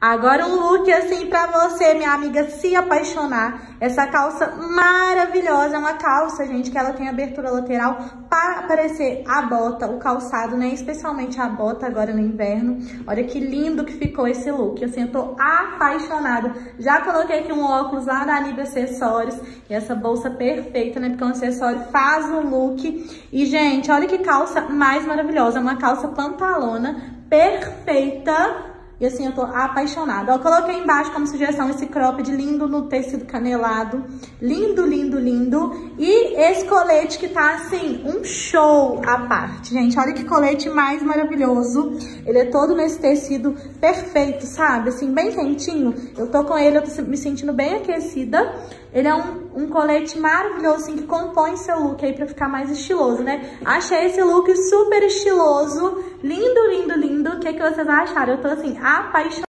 Agora um look assim pra você, minha amiga, se apaixonar. Essa calça maravilhosa, é uma calça, gente, que ela tem abertura lateral para aparecer a bota, o calçado, né? Especialmente a bota agora no inverno. Olha que lindo que ficou esse look, assim, eu tô apaixonada. Já coloquei aqui um óculos lá da Anib Acessórios e essa bolsa perfeita, né? Porque um acessório faz o look. E, gente, olha que calça mais maravilhosa, é uma calça pantalona perfeita. E assim, eu tô apaixonada. Eu coloquei embaixo como sugestão esse cropped lindo no tecido canelado. Lindo, lindo, lindo. E esse colete que tá, assim, um show à parte, gente. Olha que colete mais maravilhoso. Ele é todo nesse tecido perfeito, sabe? Assim, bem quentinho. Eu tô com ele, eu tô me sentindo bem aquecida. Ele é um colete maravilhoso, assim, que compõe seu look aí pra ficar mais estiloso, né? Achei esse look super estiloso. Lindo, lindo, lindo. O que vocês acharam? Eu tô, assim, apaixonada.